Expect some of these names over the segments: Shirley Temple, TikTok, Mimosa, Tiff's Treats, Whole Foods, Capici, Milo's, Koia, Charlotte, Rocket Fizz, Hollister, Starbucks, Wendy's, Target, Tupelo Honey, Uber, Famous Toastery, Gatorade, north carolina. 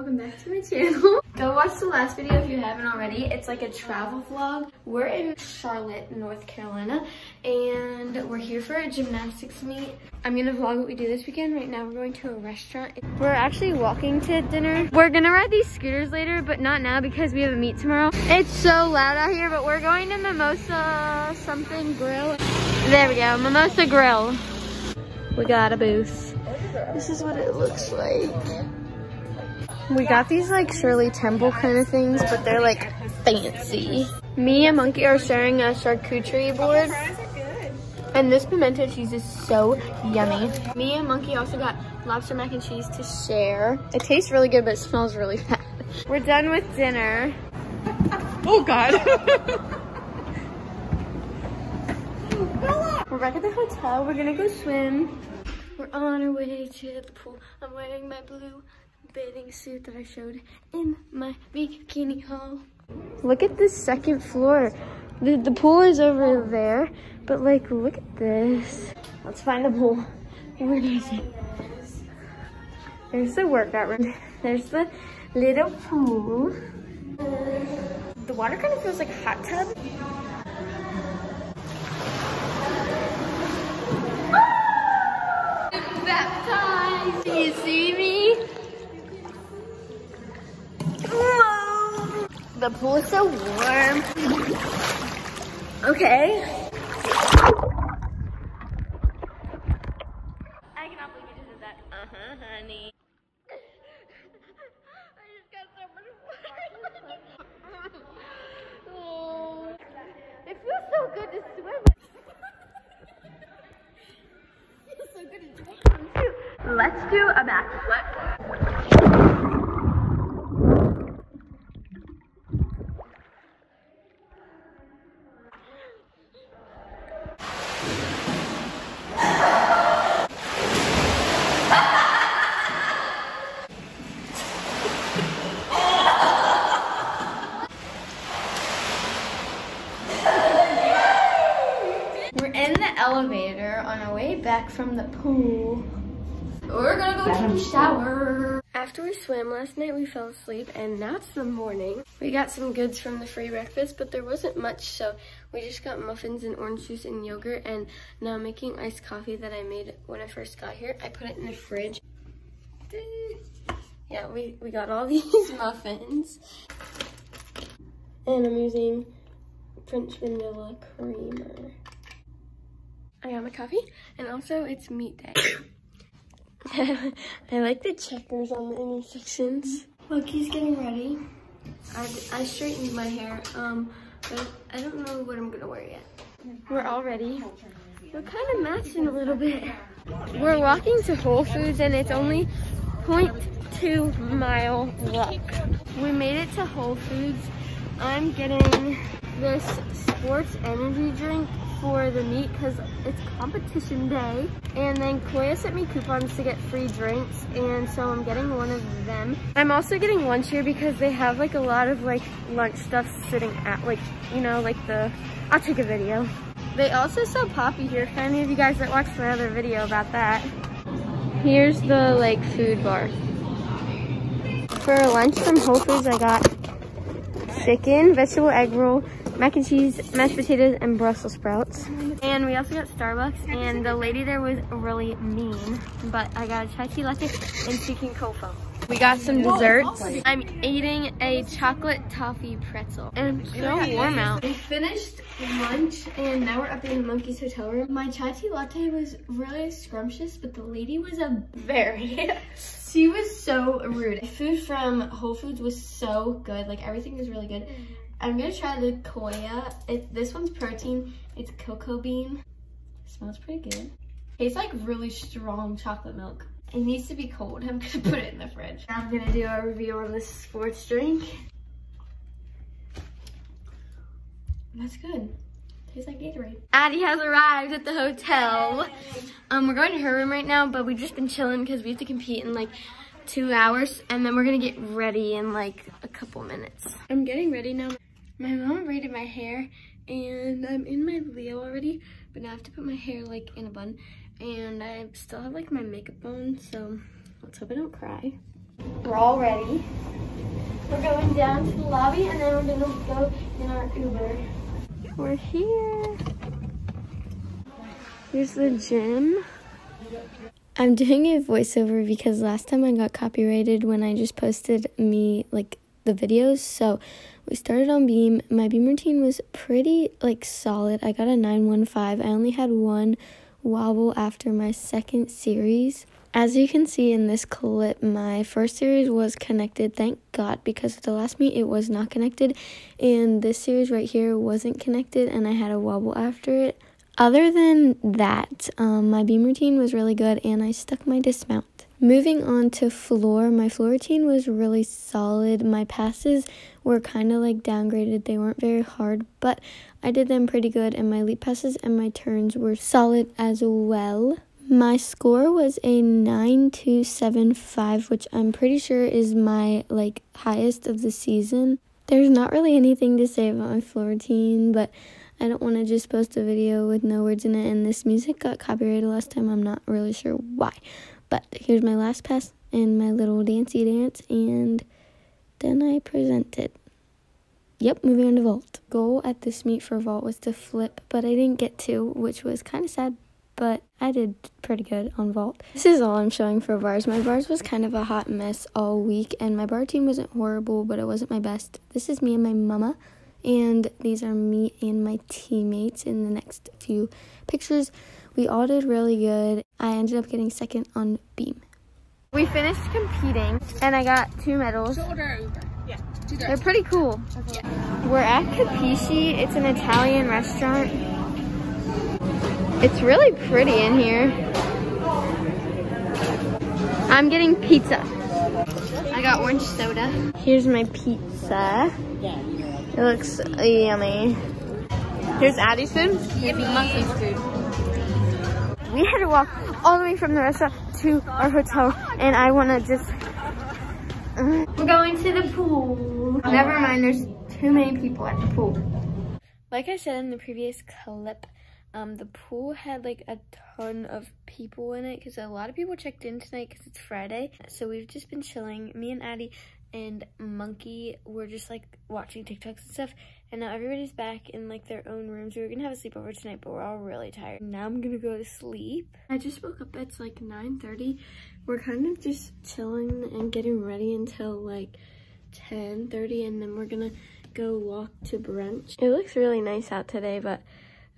welcome back to my channel. Go watch the last video if you haven't already. It's like a travel vlog. We're in Charlotte, North Carolina, and we're here for a gymnastics meet. I'm gonna vlog what we do this weekend. Right now we're going to a restaurant. We're actually walking to dinner. We're gonna ride these scooters later, but not now because we have a meet tomorrow. It's so loud out here, but we're going to Mimosa something grill. There we go, Mimosa Grill. We got a booth. This is what it looks like. We got these like Shirley Temple kind of things, but they're like fancy. Me and Monkey are sharing a charcuterie board. And this pimento cheese is so yummy. Me and Monkey also got lobster mac and cheese to share. It tastes really good, but it smells really bad. We're done with dinner. Oh God. We're back at the hotel. We're gonna go swim. We're on our way to the pool. I'm wearing my blue bathing suit that I showed in my bikini haul. Look at this second floor. The pool is over there, but like, look at this. Let's find the pool. Where is it? There's the workout room. There's the little pool. The water kind of feels like a hot tub. Baptized. Do you see me? Whoa. The pool is so warm. Okay. I cannot believe you just did that. Uh-huh, honey. I just got so much water. Oh. It feels so good to swim. Let's do a backflip. We're in the elevator on our way back from the pool. We're gonna go take a shower. After we swam last night, we fell asleep, and now it's the morning. We got some goods from the free breakfast, but there wasn't much, so we just got muffins and orange juice and yogurt, and now I'm making iced coffee that I made when I first got here. I put it in the fridge. Yeah, we got all these muffins. And I'm using French vanilla creamer. I got my coffee, and also it's meat day. I like the checkers on the intersections. Look, he's getting ready. I straightened my hair, but I don't know what I'm gonna wear yet. We're all ready. We're kind of matching a little bit. We're walking to Whole Foods, and it's only 0.2-mile walk. We made it to Whole Foods. I'm getting this sports energy drink for the meet because it's competition day. And then Koia sent me coupons to get free drinks, and so I'm getting one of them. I'm also getting lunch here because they have like a lot of like lunch stuff sitting at like, you know, like the, I'll take a video. They also sell poppy here for any of you guys that watched my other video about that. Here's the like food bar. For lunch from Whole Foods, I got chicken, vegetable egg roll, mac and cheese, mashed potatoes, and Brussels sprouts. And we also got Starbucks, and the lady there was really mean, but I got a chai tea latte and chicken kofo. We got some desserts. I'm eating a chocolate toffee pretzel, and it's so warm out. We finished lunch, and now we're up in Monkey's hotel room. My chai tea latte was really scrumptious, but the lady was a very... She was so rude. The food from Whole Foods was so good. Like, everything was really good. I'm gonna try the Koia. This one's protein. It's cocoa bean. Smells pretty good. Tastes like really strong chocolate milk. It needs to be cold. I'm gonna put it in the fridge. I'm gonna do a review on this sports drink. That's good. Tastes like Gatorade. Addie has arrived at the hotel. We're going to her room right now, but we've just been chilling because we have to compete in like 2 hours, and then we're gonna get ready in like a couple minutes. I'm getting ready now. My mom braided my hair, and I'm in my Leo already, but now I have to put my hair like in a bun, and I still have like my makeup on, so let's hope I don't cry. We're all ready. We're going down to the lobby and then we're gonna go in our Uber. We're here. Here's the gym. I'm doing a voiceover because last time I got copyrighted when I just posted me, like, the videos. So we started on beam. My beam routine was pretty, like, solid. I got a 915. I only had one wobble after my second series. As you can see in this clip, my first series was connected, thank God, because the last meet it was not connected, and this series right here wasn't connected, and I had a wobble after it. Other than that, my beam routine was really good, and I stuck my dismount. Moving on to floor, my floor routine was really solid. My passes were kind of like downgraded. They weren't very hard, but I did them pretty good, and my leap passes and my turns were solid as well. My score was a 9275, which I'm pretty sure is my, like, highest of the season. There's not really anything to say about my floor routine, but I don't want to just post a video with no words in it, and this music got copyrighted last time. I'm not really sure why. But here's my last pass and my little dancey dance, and then I presented. Yep, moving on to vault. Goal at this meet for vault was to flip, but I didn't get to, which was kind of sad, but I did pretty good on vault. This is all I'm showing for bars. My bars was kind of a hot mess all week, and my bar routine wasn't horrible, but it wasn't my best. This is me and my mama. And these are me and my teammates in the next few pictures. We all did really good. I ended up getting second on beam. We finished competing and I got 2 medals. Yeah. They're pretty cool. Yeah. We're at Capici. It's an Italian restaurant. It's really pretty in here. I'm getting pizza. I got orange soda. Here's my pizza. It looks yummy. Here's Addie's food. Yummy. Muffy's food. We had to walk all the way from the restaurant to our hotel, and I want to just... We're going to the pool. Never mind, there's too many people at the pool. Like I said in the previous clip, the pool had like a ton of people in it because a lot of people checked in tonight because it's Friday. So we've just been chilling. Me and Addie and Monkey were just like watching TikToks and stuff, and now everybody's back in like their own rooms. We were gonna have a sleepover tonight, but we're all really tired. Now I'm gonna go to sleep. I just woke up. It's like 9:30. We're kind of just chilling and getting ready until like 10:30, and then we're gonna go walk to brunch. It looks really nice out today, but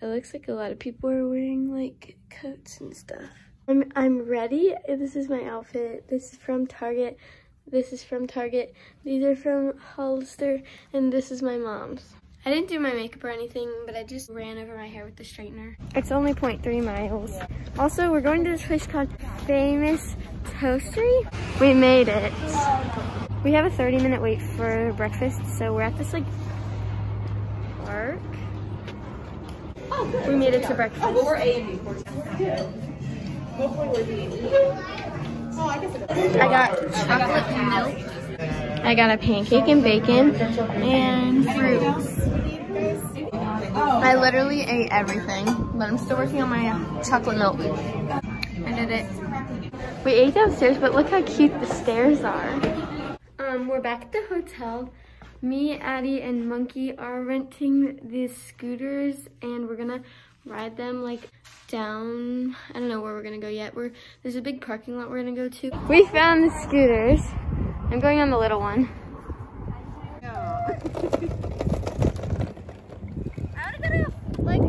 it looks like a lot of people are wearing like coats and stuff. I'm ready. This is my outfit. This is from Target. This is from Target. These are from Hollister, and this is my mom's. I didn't do my makeup or anything, but I just ran over my hair with the straightener. It's only 0.3 miles. Also, we're going to this place called Famous Toastery. We made it. We have a 30-minute wait for breakfast, so we're at this like park. We made it to breakfast. Oh, but we're A and B, of course. I got chocolate milk. I got a pancake and bacon and fruits. I literally ate everything, but I'm still working on my chocolate milk. I did it. We ate downstairs, but look how cute the stairs are. We're back at the hotel. Me, Addie, and Monkey are renting these scooters, and we're gonna ride them like down. I don't know where we're gonna go yet. There's a big parking lot we're gonna go to. We found the scooters. I'm going on the little one. No. I would've been like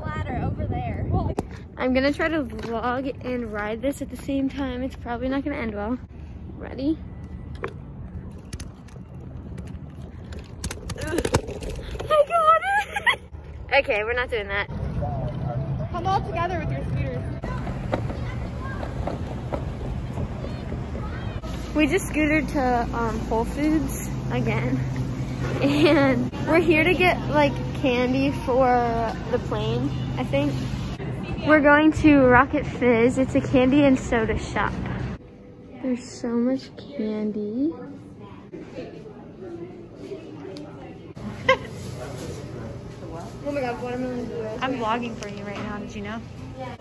flatter over there. Well, I'm gonna try to vlog and ride this at the same time. It's probably not gonna end well. Ready? Okay, we're not doing that. Come all together with your scooters. We just scootered to Whole Foods again. And we're here to get like candy for the plane, I think. We're going to Rocket Fizz. It's a candy and soda shop. There's so much candy. Oh my god, watermelon. I'm vlogging for you right now, did you know? Yeah.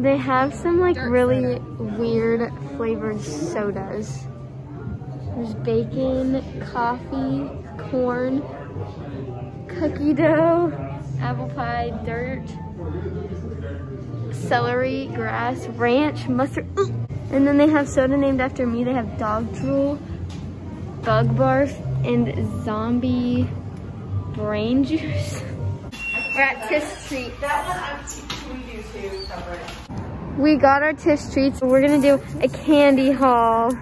They have some like really weird flavored sodas. There's bacon, coffee, corn, cookie dough, apple pie, dirt, celery, grass, ranch, mustard. Ooh. And then they have soda named after me. They have dog drool, bug barf, and zombie brain juice. We're at Tiff's Treats. That one we do too, separate. We got our Tiff's Treats. We're gonna do a candy haul.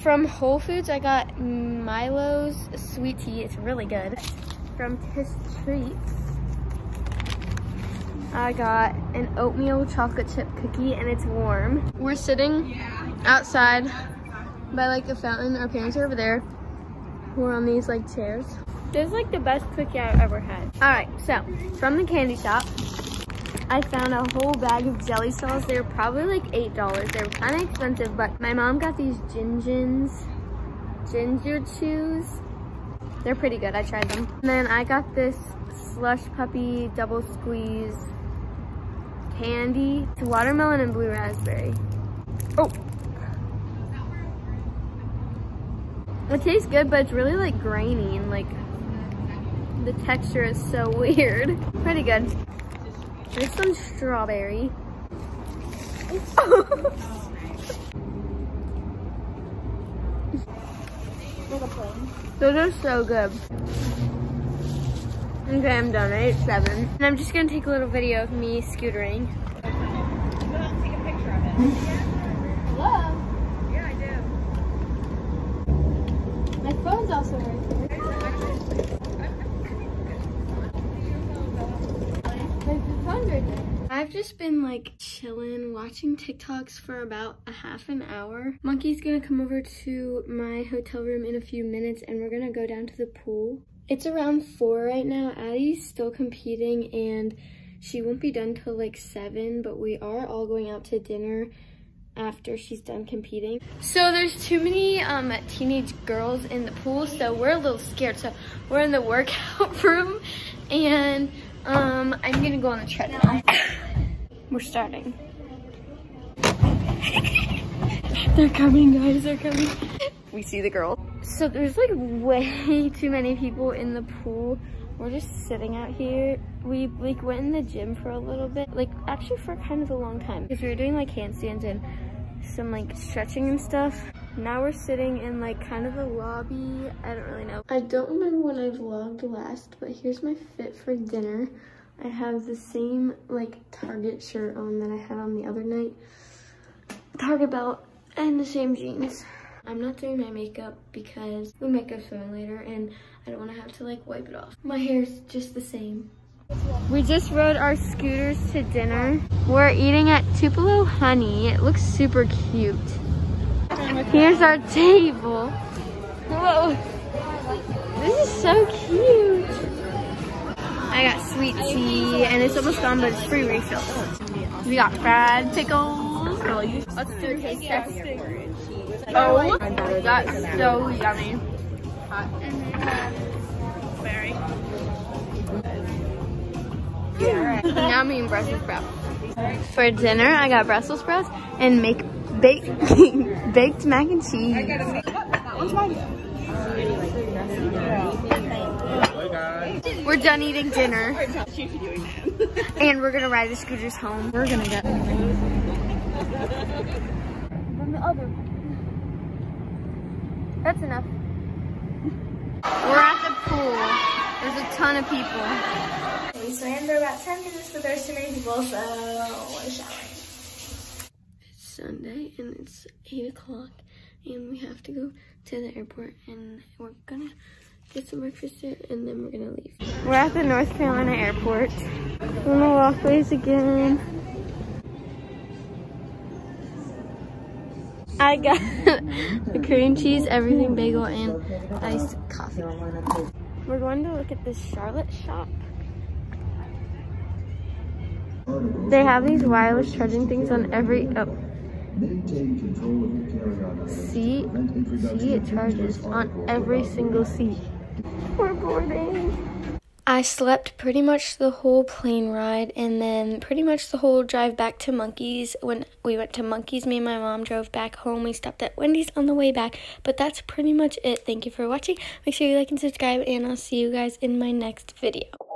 From Whole Foods, I got Milo's sweet tea. It's really good. From Tiff's Treats, I got an oatmeal chocolate chip cookie, and it's warm. We're sitting outside by like a fountain. Our parents are over there. We're on these like chairs. This is like the best cookie I've ever had. All right, so from the candy shop, I found a whole bag of jelly shells. They were probably like $8. They were kind of expensive, but my mom got these ginger chews. They're pretty good, I tried them. And then I got this slush puppy double squeeze candy. It's watermelon and blue raspberry. Oh. It tastes good, but it's really like grainy and like the texture is so weird. Pretty good. There's some strawberry. Those are so good. Okay, I'm done. I ate 7. And I'm just gonna take a little video of me scootering. Let's take a picture of it. Hello? Yeah, I do. My phone's also right there. I've just been like chilling, watching TikToks for about a half an hour. Monkey's gonna come over to my hotel room in a few minutes and we're gonna go down to the pool. It's around 4 right now. Addie's still competing and she won't be done till like 7, but we are all going out to dinner after she's done competing. So there's too many teenage girls in the pool, so we're a little scared. So we're in the workout room and I'm gonna go on the treadmill. We're starting. They're coming, guys, they're coming. We see the girl. So there's like way too many people in the pool. We're just sitting out here. We like went in the gym for a little bit, like actually for kind of a long time because we were doing like handstands and some like stretching and stuff. Now we're sitting in like kind of a lobby. I don't really know. I don't remember when I vlogged last, but here's my fit for dinner. I have the same like Target shirt on that I had on the other night, Target belt, and the same jeans. I'm not doing my makeup because we might go swimming later and I don't want to have to like wipe it off. My hair's just the same. We just rode our scooters to dinner. We're eating at Tupelo Honey. It looks super cute. Here's our table. Whoa, this is so cute. I got sweet tea, and it's almost gone, but it's free refill. We got fried pickles. Let's do taste testing. Oh, that's so yummy. Very. Now I'm eating Brussels sprouts. For dinner, I got Brussels sprouts and baked mac and cheese. That one's mine. We're done eating dinner. And we're gonna ride the scooters home. We're gonna get from the other one. That's enough. We're at the pool. There's a ton of people. We swam for about 10 minutes with our swimming people, so we're showering. It's Sunday and it's 8 o'clock and we have to go to the airport and we're gonna get some breakfast there, and then we're gonna leave. We're at the North Carolina airport. We're on the walkways again. I got the cream cheese, everything bagel, and iced coffee. We're going to look at this Charlotte shop. They have these wireless charging things on every, oh. See, it charges on every single seat. We're boarding. I slept pretty much the whole plane ride and then pretty much the whole drive back to Monkey's. When we went to Monkey's, me and my mom drove back home. We stopped at Wendy's on the way back, but that's pretty much it. Thank you for watching. Make sure you like and subscribe, and I'll see you guys in my next video.